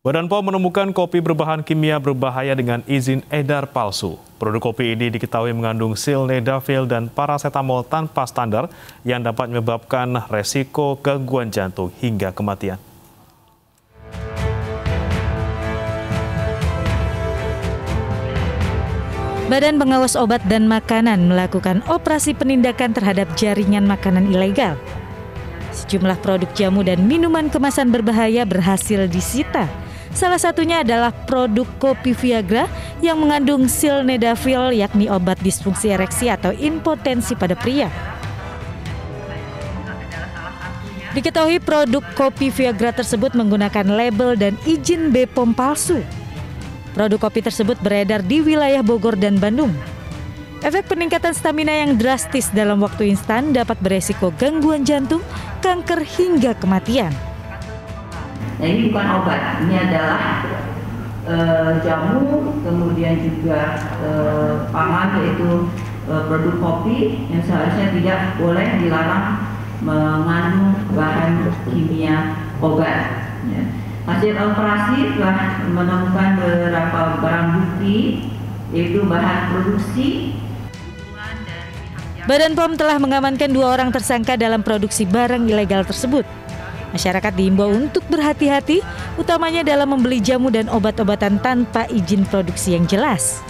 Badan POM menemukan kopi berbahan kimia berbahaya dengan izin edar palsu. Produk kopi ini diketahui mengandung sildenafil dan parasetamol tanpa standar yang dapat menyebabkan resiko gangguan jantung hingga kematian. Badan Pengawas Obat dan Makanan melakukan operasi penindakan terhadap jaringan makanan ilegal. Sejumlah produk jamu dan minuman kemasan berbahaya berhasil disita. Salah satunya adalah produk kopi Viagra yang mengandung sildenafil, yakni obat disfungsi ereksi atau impotensi pada pria. Diketahui produk kopi Viagra tersebut menggunakan label dan izin BPOM palsu. Produk kopi tersebut beredar di wilayah Bogor dan Bandung. Efek peningkatan stamina yang drastis dalam waktu instan dapat beresiko gangguan jantung, kanker hingga kematian. Nah, ini bukan obat, ini adalah jamu, kemudian juga pangan, yaitu produk kopi yang seharusnya tidak boleh dilarang mengandung bahan kimia obat. Ya. Hasil operasi telah menemukan beberapa barang bukti, yaitu bahan produksi. Badan POM telah mengamankan 2 orang tersangka dalam produksi barang ilegal tersebut. Masyarakat diimbau untuk berhati-hati, utamanya dalam membeli jamu dan obat-obatan tanpa izin produksi yang jelas.